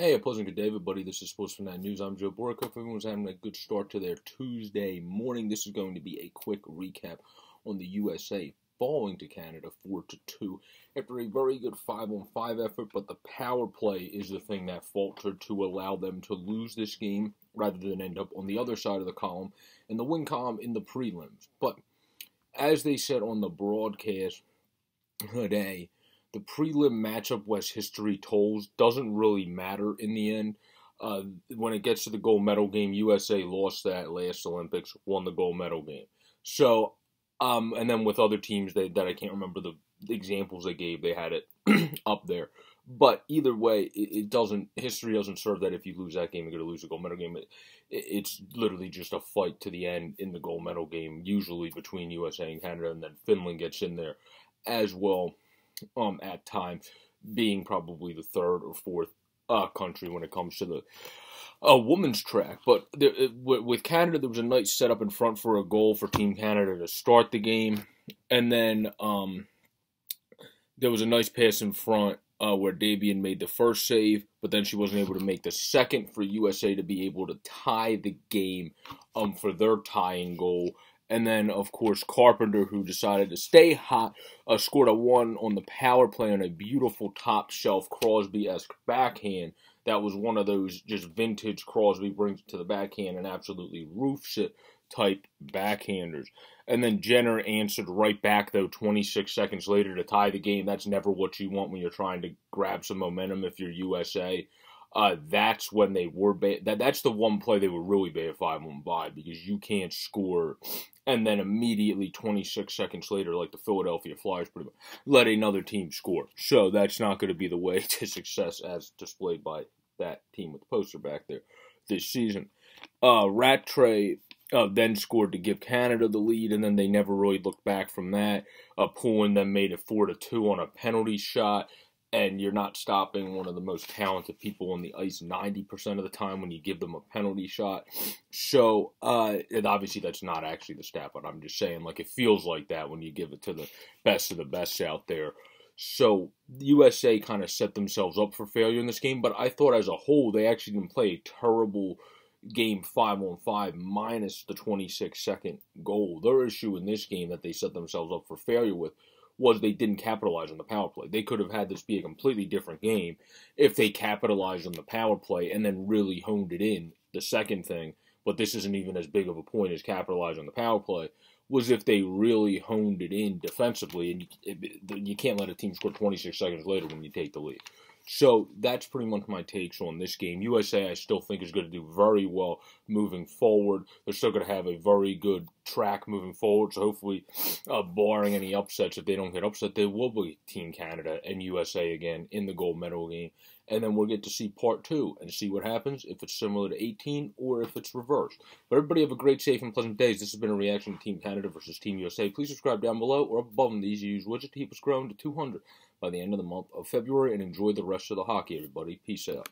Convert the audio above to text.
Hey, a pleasant good day, everybody. This is Sports from That News. I'm Joe Borica. Hope everyone's having a good start to their Tuesday morning. This is going to be a quick recap on the USA falling to Canada 4-2 after a very good 5-on-5 effort, but the power play is the thing that faltered to allow them to lose this game rather than end up on the other side of the column and the win column in the prelims. But as they said on the broadcast today, the prelim matchup, West history tolls, doesn't really matter in the end. When it gets to the gold medal game, USA lost that last Olympics, won the gold medal game. So, and then with other teams that I can't remember the examples they gave, they had it up there. But either way, it doesn't. History doesn't serve that if you lose that game, you're going to lose the gold medal game. It's literally just a fight to the end in the gold medal game, usually between USA and Canada, and then Finland gets in there as well. At times, being probably the third or fourth country when it comes to the women's track. But with Canada, there was a nice setup in front for a goal for Team Canada to start the game. And then there was a nice pass in front where Davian made the first save, but then she wasn't able to make the second for USA to be able to tie the game for their tying goal. And then, of course, Carpenter, who decided to stay hot, scored a one on the power play on a beautiful top-shelf Crosby-esque backhand. That was one of those just vintage Crosby brings to the backhand and absolutely roofs it type backhanders. And then Jenner answered right back, though, 26 seconds later to tie the game. That's never what you want when you're trying to grab some momentum if you're USA. That's when they were bad. That's the one play they were really bad at 5-on-5 because you can't score and then immediately 26 seconds later, like the Philadelphia Flyers, pretty much, let another team score. So that's not going to be the way to success as displayed by that team with the poster back there this season. Rattray then scored to give Canada the lead, and then they never really looked back from that. Poulin then made it 4-2 on a penalty shot. And you're not stopping one of the most talented people on the ice 90% of the time when you give them a penalty shot. So, and obviously that's not actually the stat, but I'm just saying, like, it feels like that when you give it to the best of the best out there. So, USA kind of set themselves up for failure in this game, but I thought as a whole they actually didn't play a terrible game 5-on-5 minus the 26-second goal. Their issue in this game that they set themselves up for failure with was they didn't capitalize on the power play. They could have had this be a completely different game if they capitalized on the power play and then really honed it in. The second thing, but this isn't even as big of a point as capitalize on the power play, was if they really honed it in defensively, and you can't let a team score 26 seconds later when you take the lead. So that's pretty much my takes on this game. USA, I still think, is going to do very well moving forward. They're still going to have a very good track moving forward. So hopefully, barring any upsets, if they don't get upset, they will be Team Canada and USA again in the gold medal game. And then we'll get to see part two and see what happens, if it's similar to 18 or if it's reversed. But everybody have a great, safe, and pleasant day. This has been a reaction to Team Canada versus Team USA. Please subscribe down below or up above in the easy use widget to keep us growing to 200. By the end of the month of February, and enjoy the rest of the hockey, everybody. Peace out.